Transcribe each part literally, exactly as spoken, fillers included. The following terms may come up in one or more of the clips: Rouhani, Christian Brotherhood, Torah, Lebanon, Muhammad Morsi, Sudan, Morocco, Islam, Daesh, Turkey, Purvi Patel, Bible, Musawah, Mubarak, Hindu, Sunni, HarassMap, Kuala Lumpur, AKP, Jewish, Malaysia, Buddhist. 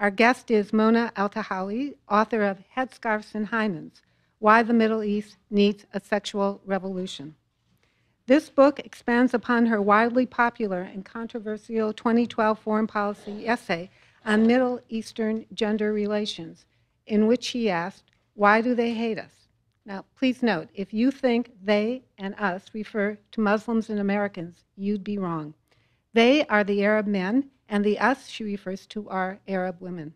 Our guest is Mona Eltahawy, author of Headscarves and Hymens, Why the Middle East Needs a Sexual Revolution. This book expands upon her widely popular and controversial twenty twelve foreign policy essay on Middle Eastern gender relations, in which she asked, why do they hate us? Now, please note, if you think they and us refer to Muslims and Americans, you'd be wrong. They are the Arab men, and the us she refers to are Arab women.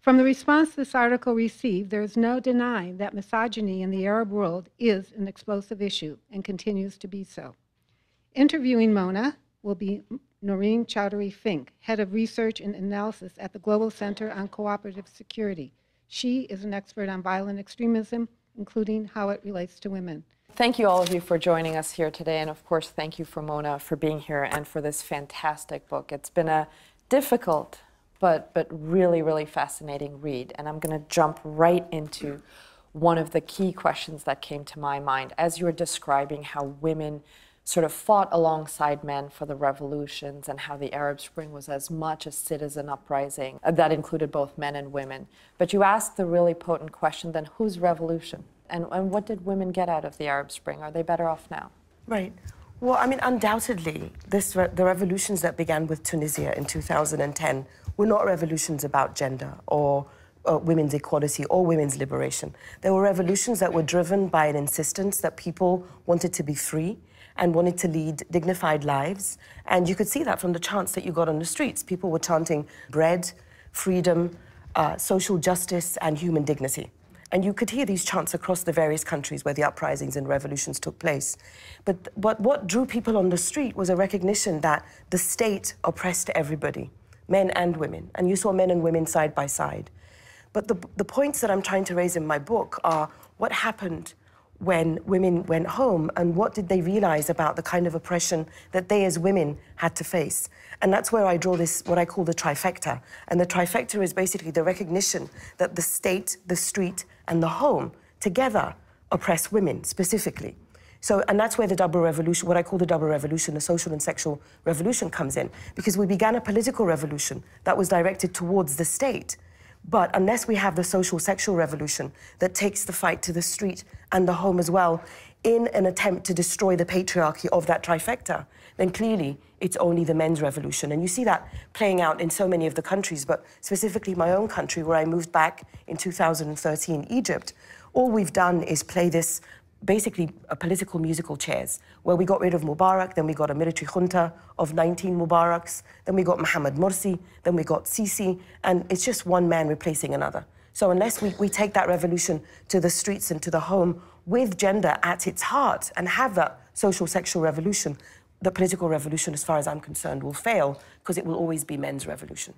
From the response this article received, there is no denying that misogyny in the Arab world is an explosive issue and continues to be so. Interviewing Mona will be Noreen Chowdhury Fink, head of research and analysis at the Global Center on Cooperative Security. She is an expert on violent extremism, including how it relates to women. Thank you, all of you, for joining us here today. And of course, thank you for Mona for being here and for this fantastic book. It's been a difficult but, but really, really fascinating read. And I'm going to jump right into one of the key questions that came to my mind as you were describing how women sort of fought alongside men for the revolutions and how the Arab Spring was as much a citizen uprising that included both men and women. But you asked the really potent question, then whose revolution? And, and what did women get out of the Arab Spring? Are they better off now? Right. Well, I mean, undoubtedly, this re the revolutions that began with Tunisia in two thousand ten were not revolutions about gender or uh, women's equality or women's liberation. They were revolutions that were driven by an insistence that people wanted to be free and wanted to lead dignified lives. And you could see that from the chants that you got on the streets. People were chanting bread, freedom, uh, social justice, and human dignity. And you could hear these chants across the various countries where the uprisings and revolutions took place. But, but what drew people on the street was a recognition that the state oppressed everybody, men and women. And you saw men and women side by side. But the, the points that I'm trying to raise in my book are what happened when women went home and what did they realize about the kind of oppression that they as women had to face. And that's where I draw this, what I call the trifecta. And the trifecta is basically the recognition that the state, the street, and the home together oppress women specifically. So, and that's where the double revolution, what I call the double revolution, the social and sexual revolution comes in, because we began a political revolution that was directed towards the state. But unless we have the social sexual revolution that takes the fight to the street and the home as well, in an attempt to destroy the patriarchy of that trifecta, then clearly it's only the men's revolution. And you see that playing out in so many of the countries, but specifically my own country, where I moved back in two thousand thirteen, Egypt. All we've done is play this basically a political musical chairs, where we got rid of Mubarak, then we got a military junta of nineteen Mubaraks, then we got Muhammad Morsi, then we got Sisi, and it's just one man replacing another. So unless we, we take that revolution to the streets and to the home with gender at its heart and have that social sexual revolution, the political revolution, as far as I'm concerned, will fail, because it will always be men's revolution.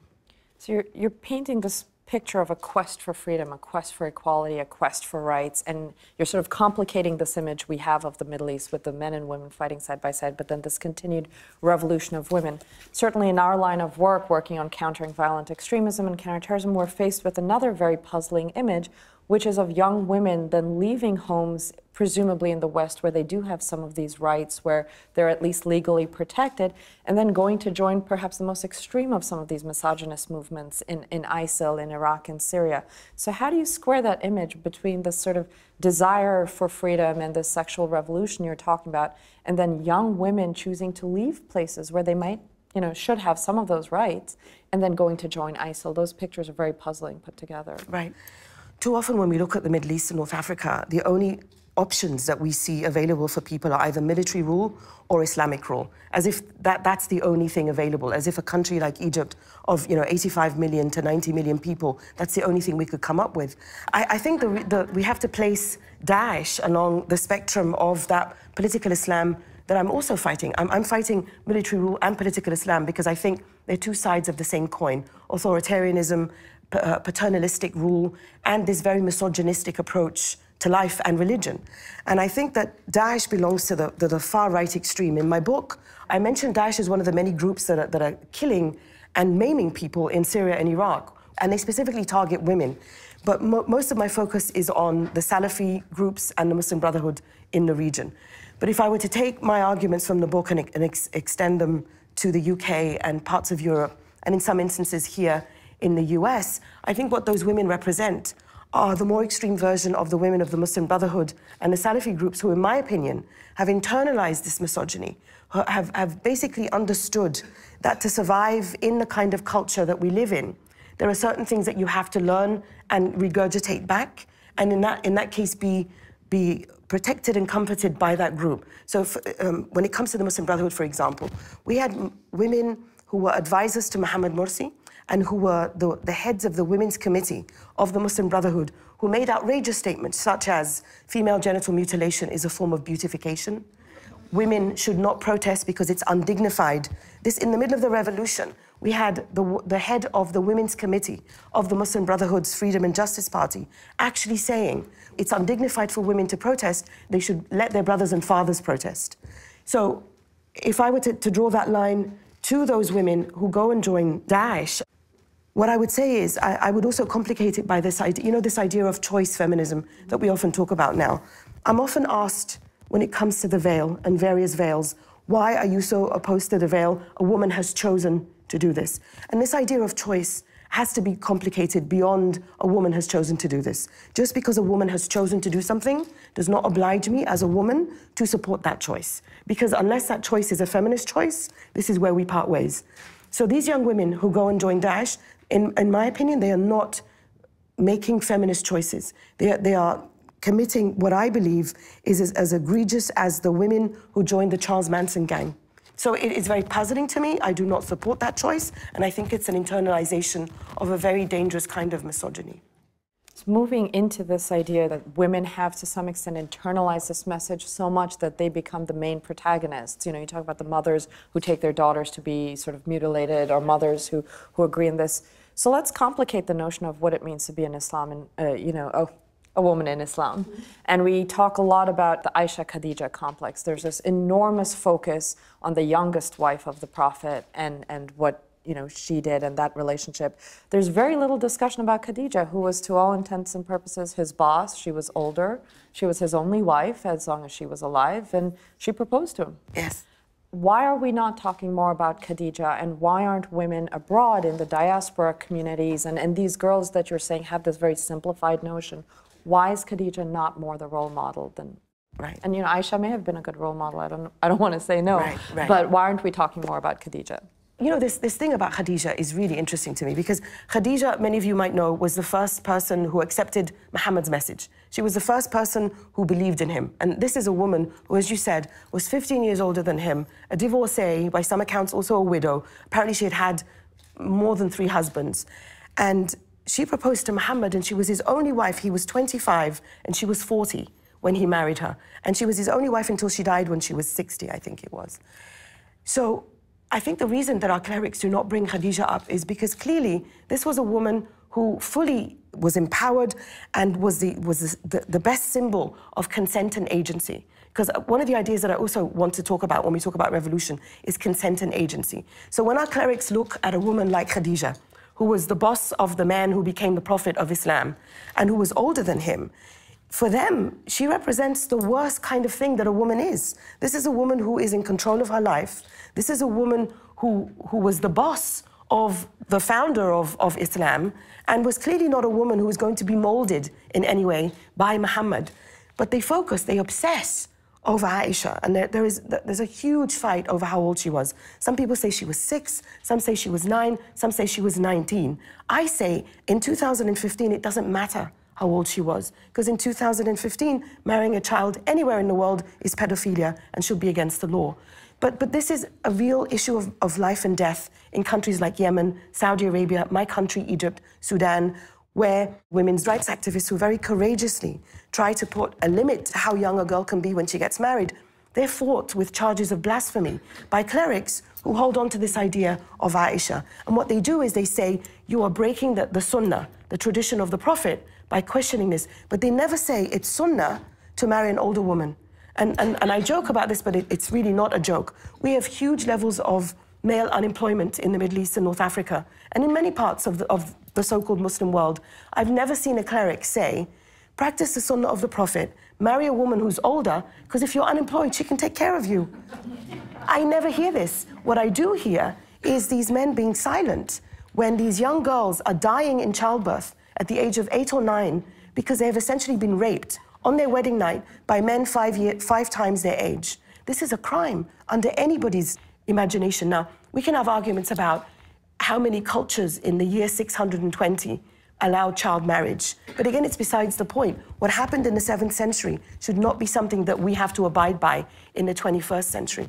So you're, you're painting this picture of a quest for freedom, a quest for equality, a quest for rights, and you're sort of complicating this image we have of the Middle East with the men and women fighting side by side, but then this continued revolution of women. Certainly in our line of work, working on countering violent extremism and counterterrorism, we're faced with another very puzzling image, which is of young women then leaving homes, presumably in the West, where they do have some of these rights, where they're at least legally protected, and then going to join perhaps the most extreme of some of these misogynist movements in, in I S I L, in Iraq and Syria. So how do you square that image between this sort of desire for freedom and this sexual revolution you're talking about, and then young women choosing to leave places where they might, you know, should have some of those rights, and then going to join I S I L? Those pictures are very puzzling put together. Right. Too often when we look at the Middle East and North Africa, the only options that we see available for people are either military rule or Islamic rule, as if that, that's the only thing available, as if a country like Egypt of, you know, eighty-five million to ninety million people, that's the only thing we could come up with. I, I think that the, we have to place Daesh along the spectrum of that political Islam that I'm also fighting. I'm, I'm fighting military rule and political Islam, because I think they're two sides of the same coin: authoritarianism, paternalistic rule, and this very misogynistic approach to life and religion. And I think that Daesh belongs to the, the, the far-right extreme. In my book, I mentioned Daesh as one of the many groups that are, that are killing and maiming people in Syria and Iraq, and they specifically target women. But mo most of my focus is on the Salafi groups and the Muslim Brotherhood in the region. But if I were to take my arguments from the book and, and ex extend them to the U K and parts of Europe, and in some instances here in the U S, I think what those women represent are the more extreme version of the women of the Muslim Brotherhood and the Salafi groups who, in my opinion, have internalized this misogyny, have, have basically understood that to survive in the kind of culture that we live in, there are certain things that you have to learn and regurgitate back, and in that, in that case be, be protected and comforted by that group. So for, um, when it comes to the Muslim Brotherhood, for example, we had m women who were advisors to Muhammad Morsi and who were the, the heads of the Women's Committee of the Muslim Brotherhood, who made outrageous statements such as female genital mutilation is a form of beautification, women should not protest because it's undignified. This, in the middle of the revolution, we had the, the head of the Women's Committee of the Muslim Brotherhood's Freedom and Justice Party actually saying it's undignified for women to protest, they should let their brothers and fathers protest. So if I were to, to draw that line to those women who go and join Daesh, what I would say is, I, I would also complicate it by this idea, you know, this idea of choice feminism that we often talk about now. I'm often asked, when it comes to the veil and various veils, why are you so opposed to the veil? A woman has chosen to do this. And this idea of choice has to be complicated beyond a woman has chosen to do this. Just because a woman has chosen to do something does not oblige me as a woman to support that choice. Because unless that choice is a feminist choice, this is where we part ways. So these young women who go and join Daesh, In, in my opinion, they are not making feminist choices. They are, they are committing what I believe is as, as egregious as the women who joined the Charles Manson gang. So it is very puzzling to me. I do not support that choice, and I think it's an internalization of a very dangerous kind of misogyny. It's moving into this idea that women have, to some extent, internalized this message so much that they become the main protagonists. You know, you talk about the mothers who take their daughters to be sort of mutilated, or mothers who, who agree in this. So let's complicate the notion of what it means to be an Islam, and, uh, you know, a, a woman in Islam. Mm-hmm. And we talk a lot about the Aisha Khadija complex. There's this enormous focus on the youngest wife of the Prophet and, and what, you know, she did and that relationship. There's very little discussion about Khadija, who was, to all intents and purposes, his boss. She was older. She was his only wife as long as she was alive, and she proposed to him. Yes. Why are we not talking more about Khadija, and why aren't women abroad in the diaspora communities and, and these girls that you're saying have this very simplified notion? Why is Khadija not more the role model than? Right. And, you know, Aisha may have been a good role model. I don't, I don't want to say no. Right, right. But why aren't we talking more about Khadija? You know, this, this thing about Khadija is really interesting to me, because Khadija, many of you might know, was the first person who accepted Muhammad's message. She was the first person who believed in him. And this is a woman who, as you said, was fifteen years older than him, a divorcee, by some accounts also a widow. Apparently she had had more than three husbands. And she proposed to Muhammad, and she was his only wife. He was twenty-five, and she was forty when he married her. And she was his only wife until she died when she was sixty, I think it was. So I think the reason that our clerics do not bring Khadija up is because clearly this was a woman who fully was empowered and was the, was the, the best symbol of consent and agency. Because one of the ideas that I also want to talk about when we talk about revolution is consent and agency. So when our clerics look at a woman like Khadija, who was the boss of the man who became the prophet of Islam and who was older than him, for them, she represents the worst kind of thing that a woman is. This is a woman who is in control of her life. This is a woman who, who was the boss of the founder of, of Islam, and was clearly not a woman who was going to be molded in any way by Muhammad. But they focus, they obsess over Aisha, and there, there is, there's a huge fight over how old she was. Some people say she was six, some say she was nine, some say she was nineteen. I say in two thousand fifteen, it doesn't matter how old she was, because in two thousand fifteen, marrying a child anywhere in the world is pedophilia and should be against the law. But, but this is a real issue of, of life and death in countries like Yemen, Saudi Arabia, my country, Egypt, Sudan, where women's rights activists who very courageously try to put a limit to how young a girl can be when she gets married, they're fought with charges of blasphemy by clerics who hold on to this idea of Aisha. And what they do is they say, you are breaking the, the Sunnah, the tradition of the Prophet, by questioning this, but they never say it's sunnah to marry an older woman. And, and, and I joke about this, but it, it's really not a joke. We have huge levels of male unemployment in the Middle East and North Africa, and in many parts of the, of the so-called Muslim world. I've never seen a cleric say, practice the sunnah of the Prophet, marry a woman who's older, because if you're unemployed, she can take care of you. I never hear this. What I do hear is these men being silent when these young girls are dying in childbirth at the age of eight or nine because they have essentially been raped on their wedding night by men five, year, five times their age. This is a crime under anybody's imagination. Now, we can have arguments about how many cultures in the year six hundred twenty allowed child marriage. But again, it's besides the point. What happened in the seventh century should not be something that we have to abide by in the twenty-first century.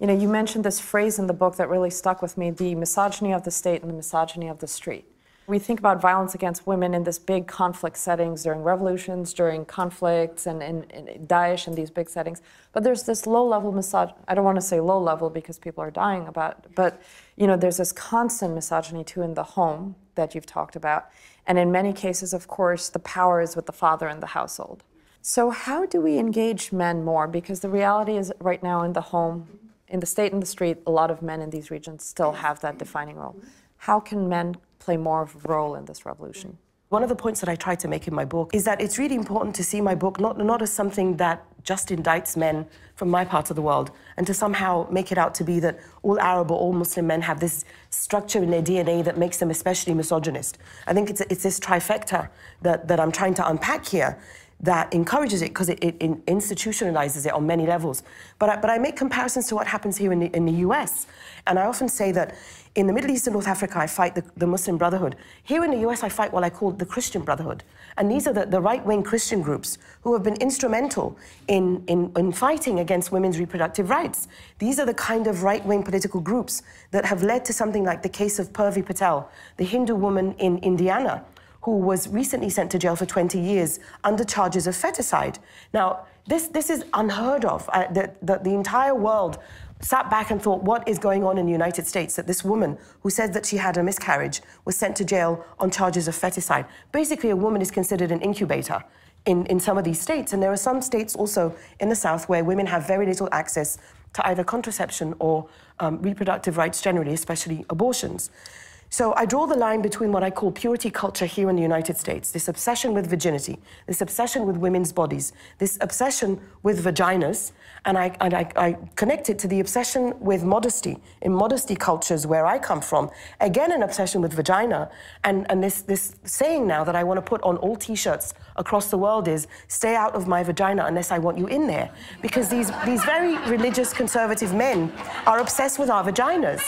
You know, you mentioned this phrase in the book that really stuck with me, the misogyny of the state and the misogyny of the street. We think about violence against women in this big conflict settings during revolutions, during conflicts, and in Daesh and these big settings. But there's this low-level misogyny. I don't want to say low-level because people are dying about it. But, you know, there's this constant misogyny, too, in the home that you've talked about. And in many cases, of course, the power is with the father in the household. So how do we engage men more? Because the reality is right now in the home, in the state and the street, a lot of men in these regions still have that defining role. How can men play more of a role in this revolution? One of the points that I try to make in my book is that it's really important to see my book not, not as something that just indicts men from my part of the world, and to somehow make it out to be that all Arab or all Muslim men have this structure in their D N A that makes them especially misogynist. I think it's, it's this trifecta that, that I'm trying to unpack here that encourages it, because it, it, it institutionalizes it on many levels. But I, but I make comparisons to what happens here in the, in the U S. And I often say that in the Middle East and North Africa, I fight the, the Muslim Brotherhood. Here in the U S, I fight what I call the Christian Brotherhood. And these are the, the right-wing Christian groups who have been instrumental in, in, in fighting against women's reproductive rights. These are the kind of right-wing political groups that have led to something like the case of Purvi Patel, the Hindu woman in Indiana, who was recently sent to jail for twenty years under charges of feticide. Now, this, this is unheard of. Uh, the, the, the entire world sat back and thought, what is going on in the United States, that this woman who said that she had a miscarriage was sent to jail on charges of feticide? Basically, a woman is considered an incubator in, in some of these states. And there are some states also in the South where women have very little access to either contraception or um, reproductive rights generally, especially abortions. So I draw the line between what I call purity culture here in the United States, this obsession with virginity, this obsession with women's bodies, this obsession with vaginas, and I, and I, I connect it to the obsession with modesty. In modesty cultures where I come from, again, an obsession with vagina, and, and this, this saying now that I want to put on all T-shirts across the world is, stay out of my vagina unless I want you in there. Because these, these very religious conservative men are obsessed with our vaginas.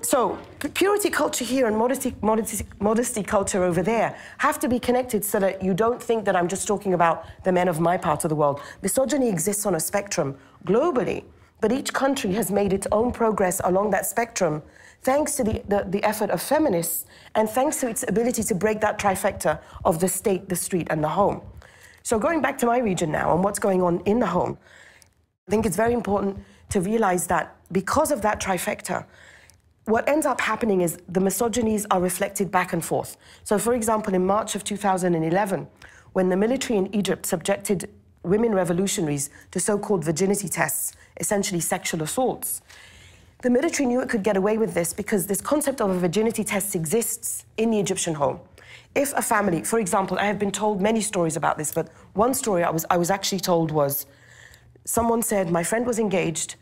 So purity culture here and modesty, modesty, modesty culture over there have to be connected so that you don't think that I'm just talking about the men of my part of the world. Misogyny exists on a spectrum globally, but each country has made its own progress along that spectrum thanks to the, the, the effort of feminists and thanks to its ability to break that trifecta of the state, the street, and the home. So going back to my region now and what's going on in the home, I think it's very important to realize that because of that trifecta, what ends up happening is the misogynies are reflected back and forth. So, for example, in March of two thousand eleven, when the military in Egypt subjected women revolutionaries to so-called virginity tests, essentially sexual assaults, the military knew it could get away with this because this concept of a virginity test exists in the Egyptian home. If a family, for example, I have been told many stories about this, but one story I was, I was actually told was, someone said, my friend was engaged,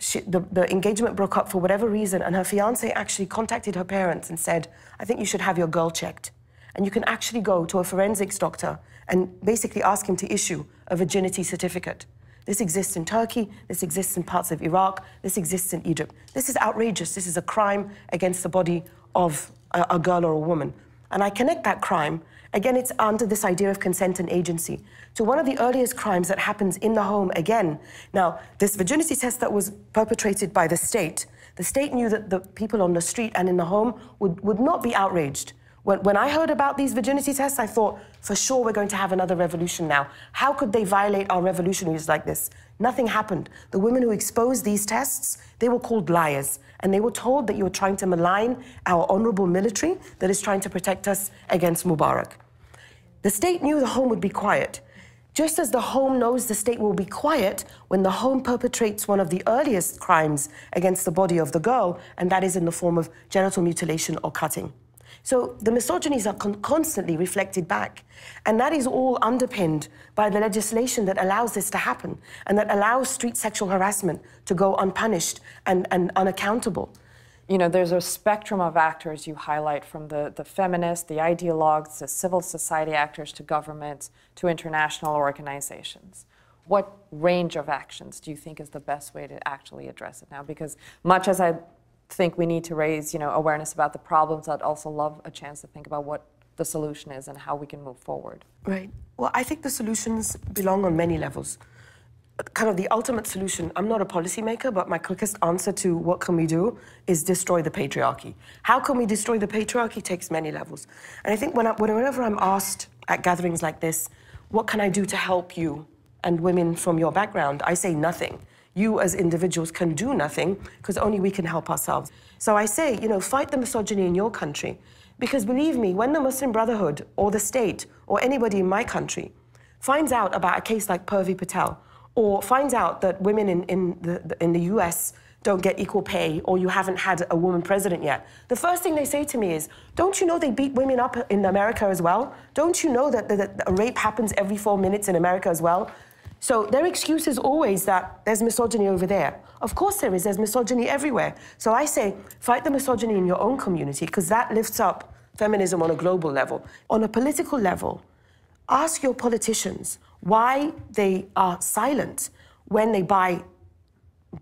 She, the, the engagement broke up for whatever reason, and her fiancé actually contacted her parents and said, I think you should have your girl checked. And you can actually go to a forensics doctor and basically ask him to issue a virginity certificate. This exists in Turkey, this exists in parts of Iraq, this exists in Egypt. This is outrageous. This is a crime against the body of a, a girl or a woman. And I connect that crime, again, it's under this idea of consent and agency, to one of the earliest crimes that happens in the home again. Now, this virginity test that was perpetrated by the state, the state knew that the people on the street and in the home would, would not be outraged. When, when I heard about these virginity tests, I thought, for sure, we're going to have another revolution now. How could they violate our revolutionaries like this? Nothing happened. The women who exposed these tests, they were called liars. And they were told that you were trying to malign our honorable military that is trying to protect us against Mubarak. The state knew the home would be quiet, just as the home knows the state will be quiet when the home perpetrates one of the earliest crimes against the body of the girl, and that is in the form of genital mutilation or cutting. So the misogynies are con constantly reflected back, and that is all underpinned by the legislation that allows this to happen and that allows street sexual harassment to go unpunished and, and unaccountable. You know, there's a spectrum of actors you highlight, from the, the feminists, the ideologues, the civil society actors, to governments, to international organizations. What range of actions do you think is the best way to actually address it now? Because much as I think we need to raise, you know, awareness about the problems, I'd also love a chance to think about what the solution is and how we can move forward. Right. Well, I think the solutions belong on many levels. Kind of the ultimate solution, I'm not a policymaker, but my quickest answer to what can we do is destroy the patriarchy. How can we destroy the patriarchy takes many levels. And I think when I, whenever I'm asked at gatherings like this, what can I do to help you and women from your background, I say nothing. You as individuals can do nothing because only we can help ourselves. So I say, you know, fight the misogyny in your country. Because believe me, when the Muslim Brotherhood or the state or anybody in my country finds out about a case like Purvi Patel, or finds out that women in, in, the, in the U S don't get equal pay, or you haven't had a woman president yet, the first thing they say to me is, don't you know they beat women up in America as well? Don't you know that, that, that rape happens every four minutes in America as well? So their excuse is always that there's misogyny over there. Of course there is, there's misogyny everywhere. So I say, fight the misogyny in your own community, because that lifts up feminism on a global level. On a political level, ask your politicians why they are silent when they buy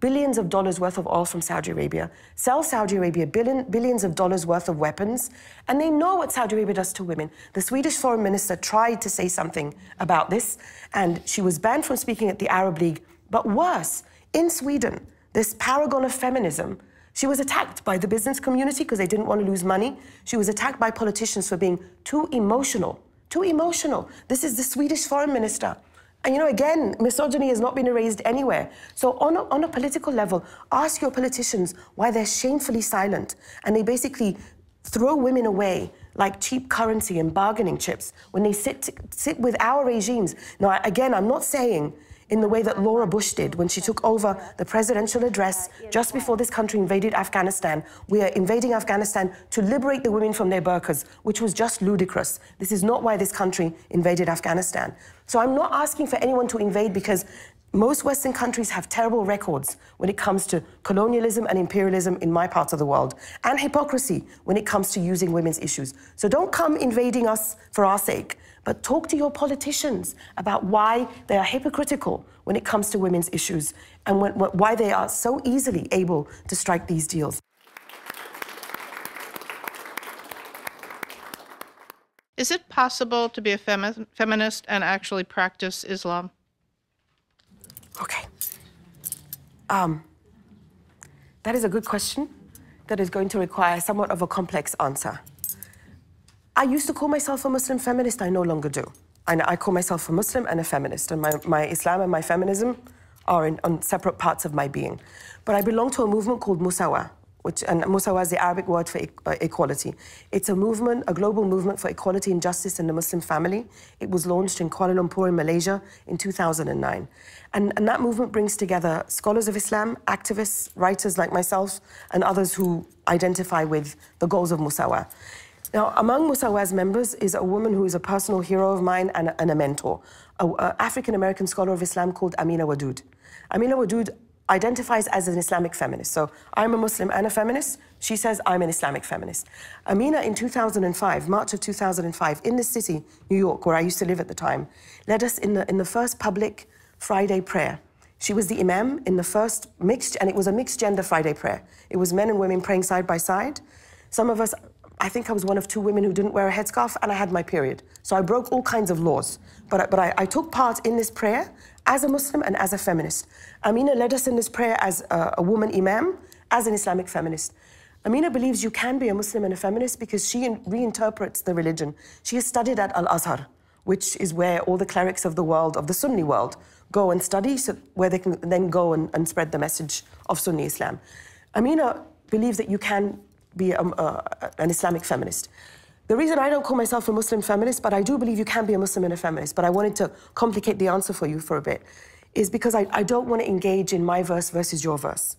billions of dollars worth of oil from Saudi Arabia, sell Saudi Arabia billion, billions of dollars worth of weapons, and they know what Saudi Arabia does to women. The Swedish foreign minister tried to say something about this, and she was banned from speaking at the Arab League. But worse, in Sweden, this paragon of feminism, she was attacked by the business community because they didn't want to lose money. She was attacked by politicians for being too emotional. Too emotional. This is the Swedish foreign minister. And you know, again, misogyny has not been erased anywhere. So on a, on a political level, ask your politicians why they're shamefully silent and they basically throw women away like cheap currency and bargaining chips when they sit, sit with our regimes. Now, again, I'm not saying in the way that Laura Bush did when she took over the presidential address just before this country invaded Afghanistan. We are invading Afghanistan to liberate the women from their burqas, which was just ludicrous. This is not why this country invaded Afghanistan. So I'm not asking for anyone to invade, because most Western countries have terrible records when it comes to colonialism and imperialism in my part of the world, and hypocrisy when it comes to using women's issues. So don't come invading us for our sake, but talk to your politicians about why they are hypocritical when it comes to women's issues and when, why they are so easily able to strike these deals. Is it possible to be a femi feminist and actually practice Islam? Okay. Um, that is a good question that is going to require somewhat of a complex answer. I used to call myself a Muslim feminist, I no longer do. And I call myself a Muslim and a feminist, and my, my Islam and my feminism are in, on separate parts of my being. But I belong to a movement called Musawah, which, and Musawah is the Arabic word for e uh, equality. It's a movement, a global movement for equality and justice in the Muslim family. It was launched in Kuala Lumpur in Malaysia in two thousand nine. And, and that movement brings together scholars of Islam, activists, writers like myself, and others who identify with the goals of Musawah. Now, among Musawah's members is a woman who is a personal hero of mine and a, and a mentor, an African-American scholar of Islam called Amina Wadud. Amina Wadud identifies as an Islamic feminist. So I'm a Muslim and a feminist. She says I'm an Islamic feminist. Amina, in two thousand five, March of two thousand five, in the city, New York, where I used to live at the time, led us in the, in the first public Friday prayer. She was the imam in the first mixed, and it was a mixed-gender Friday prayer. It was men and women praying side by side. Some of us, I think I was one of two women who didn't wear a headscarf, and I had my period. So I broke all kinds of laws. But, but I, I took part in this prayer as a Muslim and as a feminist. Amina led us in this prayer as a, a woman imam, as an Islamic feminist. Amina believes you can be a Muslim and a feminist because she in, reinterprets the religion. She has studied at Al-Azhar, which is where all the clerics of the world, of the Sunni world, go and study, so where they can then go and, and spread the message of Sunni Islam. Amina believes that you can be a, uh, an Islamic feminist. The reason I don't call myself a Muslim feminist, but I do believe you can be a Muslim and a feminist, but I wanted to complicate the answer for you for a bit, is because I, I don't want to engage in my verse versus your verse.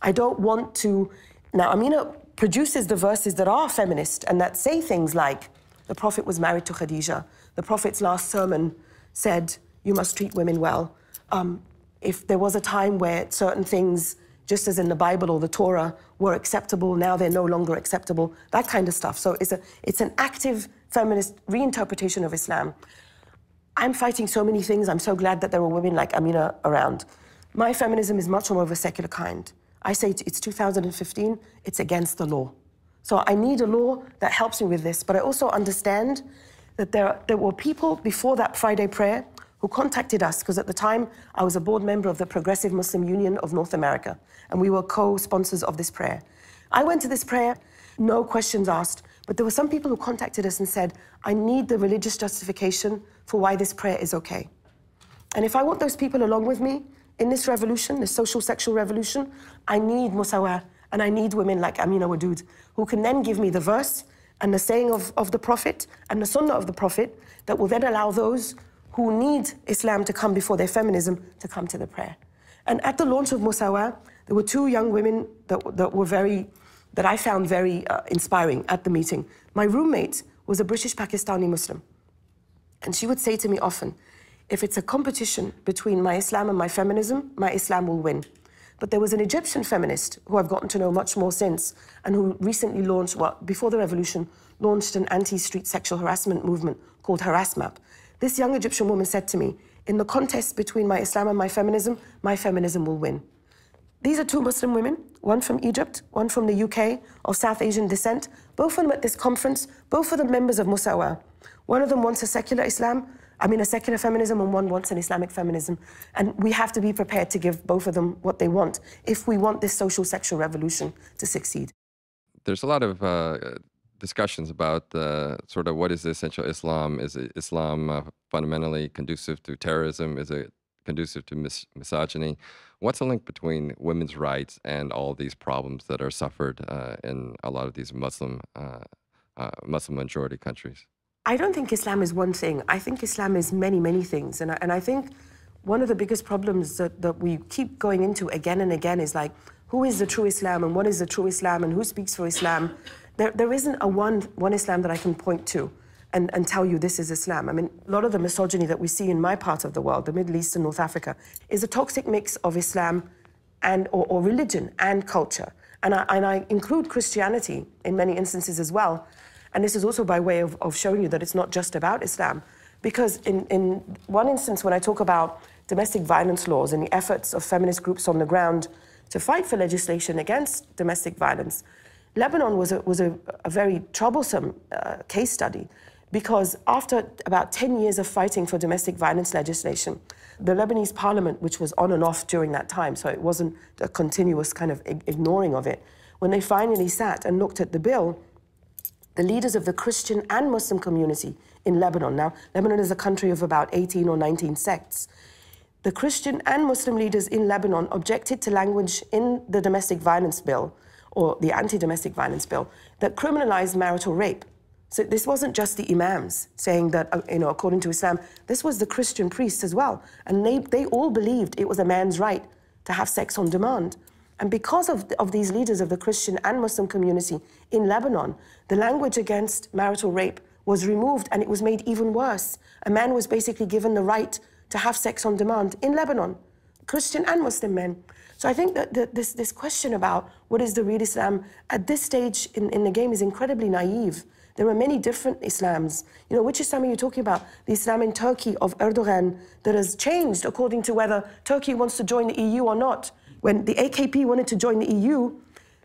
I don't want to... Now, Amina produces the verses that are feminist and that say things like, the Prophet was married to Khadija, the Prophet's last sermon said, you must treat women well. Um, if there was a time where certain things, just as in the Bible or the Torah, were acceptable, now they're no longer acceptable, that kind of stuff. So it's, a, it's an active feminist reinterpretation of Islam. I'm fighting so many things. I'm so glad that there are women like Amina around. My feminism is much more of a secular kind. I say it's two thousand fifteen, it's against the law. So I need a law that helps me with this, but I also understand that there, there were people before that Friday prayer who contacted us, because at the time I was a board member of the Progressive Muslim Union of North America, and we were co-sponsors of this prayer. I went to this prayer, no questions asked, but there were some people who contacted us and said, I need the religious justification for why this prayer is okay. And if I want those people along with me in this revolution, this social sexual revolution, I need Musawah, and I need women like Amina Wadud, who can then give me the verse and the saying of, of the Prophet and the Sunnah of the Prophet that will then allow those who need Islam to come before their feminism to come to the prayer. And at the launch of Musawah, there were two young women that, that were very, that I found very uh, inspiring at the meeting. My roommate was a British Pakistani Muslim. And she would say to me often, if it's a competition between my Islam and my feminism, my Islam will win. But there was an Egyptian feminist who I've gotten to know much more since, and who recently launched, well, before the revolution, launched an anti-street sexual harassment movement called Harassmap. This young Egyptian woman said to me, in the contest between my Islam and my feminism, my feminism will win. These are two Muslim women, one from Egypt, one from the U K, of South Asian descent, both of them at this conference, both of them members of Musawah. One of them wants a secular Islam, I mean a secular feminism, and one wants an Islamic feminism. And we have to be prepared to give both of them what they want if we want this social sexual revolution to succeed. There's a lot of uh, discussions about uh, sort of what is the essential Islam? Is it Islam uh, fundamentally conducive to terrorism? Is it conducive to mis misogyny? What's the link between women's rights and all these problems that are suffered uh, in a lot of these Muslim, uh, uh, Muslim majority countries? I don't think Islam is one thing. I think Islam is many, many things. And I, and I think one of the biggest problems that, that we keep going into again and again is like, who is the true Islam and what is the true Islam and who speaks for Islam? There, there isn't a one, one Islam that I can point to and, and tell you this is Islam. I mean, a lot of the misogyny that we see in my part of the world, the Middle East and North Africa, is a toxic mix of Islam and or, or religion and culture. And I, and I include Christianity in many instances as well. And this is also by way of, of showing you that it's not just about Islam. Because in, in one instance, when I talk about domestic violence laws and the efforts of feminist groups on the ground to fight for legislation against domestic violence, Lebanon was a, was a, a very troublesome uh, case study, because after about ten years of fighting for domestic violence legislation, the Lebanese parliament, which was on and off during that time, so it wasn't a continuous kind of ignoring of it, when they finally sat and looked at the bill, the leaders of the Christian and Muslim community in Lebanon. Now, Lebanon is a country of about eighteen or nineteen sects. The Christian and Muslim leaders in Lebanon objected to language in the domestic violence bill, or the anti-domestic violence bill, that criminalized marital rape. So this wasn't just the imams saying that, you know, according to Islam, this was the Christian priests as well. And they, they all believed it was a man's right to have sex on demand. And because of, of these leaders of the Christian and Muslim community in Lebanon, the language against marital rape was removed, and it was made even worse. A man was basically given the right to have sex on demand in Lebanon, Christian and Muslim men. So I think that the, this, this question about what is the real Islam at this stage in, in the game is incredibly naive. There are many different Islams. You know, which Islam are you talking about? The Islam in Turkey of Erdogan that has changed according to whether Turkey wants to join the E U or not. When the A K P wanted to join the E U,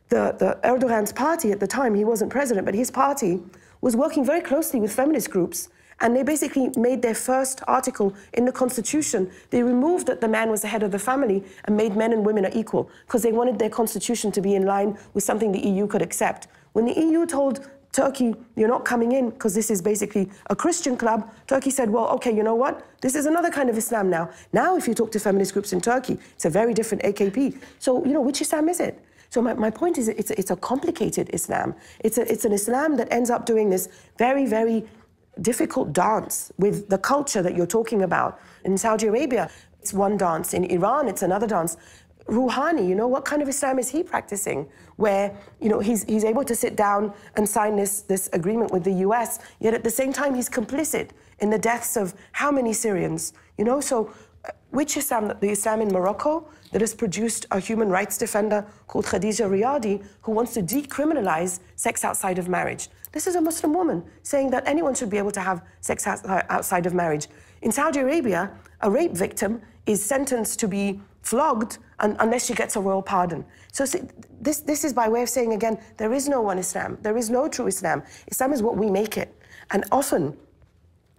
the, the Erdogan's party at the time, he wasn't president, but his party was working very closely with feminist groups, and they basically made their first article in the constitution. They removed that the man was the head of the family and made men and women are equal, because they wanted their constitution to be in line with something the E U could accept. When the E U told Turkey, you're not coming in because this is basically a Christian club, Turkey said, well, okay, you know what? This is another kind of Islam now. Now, if you talk to feminist groups in Turkey, it's a very different A K P. So, you know, which Islam is it? So my, my point is, it's, it's a complicated Islam. It's, a, it's an Islam that ends up doing this very, very difficult dance with the culture that you're talking about. In Saudi Arabia, it's one dance. In Iran, it's another dance. Rouhani, you know, what kind of Islam is he practicing? Where, you know, he's, he's able to sit down and sign this, this agreement with the U S, yet at the same time he's complicit in the deaths of how many Syrians? You know, so which Islam? The Islam in Morocco that has produced a human rights defender called Khadija Riyadi, who wants to decriminalize sex outside of marriage. This is a Muslim woman saying that anyone should be able to have sex outside of marriage. In Saudi Arabia, a rape victim is sentenced to be flogged un unless she gets a royal pardon. So see, this, this is by way of saying, again, there is no one Islam. There is no true Islam. Islam is what we make it. And often,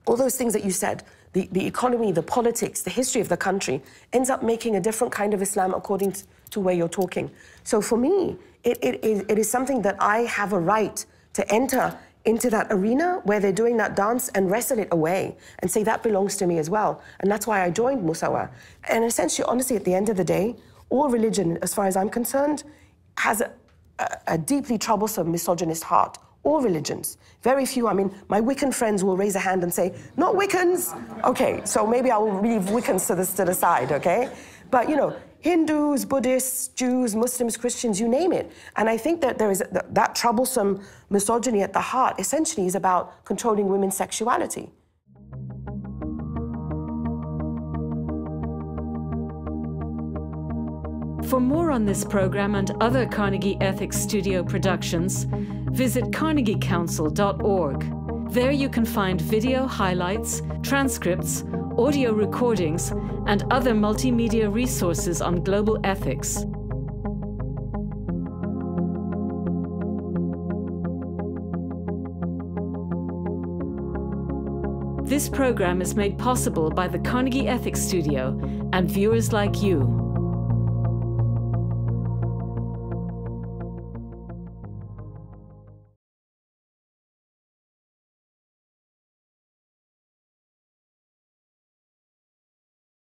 all those things that you said, the, the economy, the politics, the history of the country, ends up making a different kind of Islam according to, to where you're talking. So for me, it, it, it is something that I have a right to enter into that arena where they're doing that dance and wrestle it away and say that belongs to me as well. And that's why I joined Musawah. And essentially, honestly, at the end of the day, all religion, as far as I'm concerned, has a, a, a deeply troublesome misogynist heart. All religions. Very few, I mean, my Wiccan friends will raise a hand and say, not Wiccans. Okay, so maybe I will leave Wiccans to the, to the side, okay? But, you know, Hindus, Buddhists, Jews, Muslims, Christians, you name it. And I think that there is th that troublesome misogyny at the heart essentially is about controlling women's sexuality. For more on this program and other Carnegie Ethics Studio productions, visit carnegie council dot org. There you can find video highlights, transcripts, audio recordings, and other multimedia resources on global ethics. This program is made possible by the Carnegie Ethics Studio and viewers like you.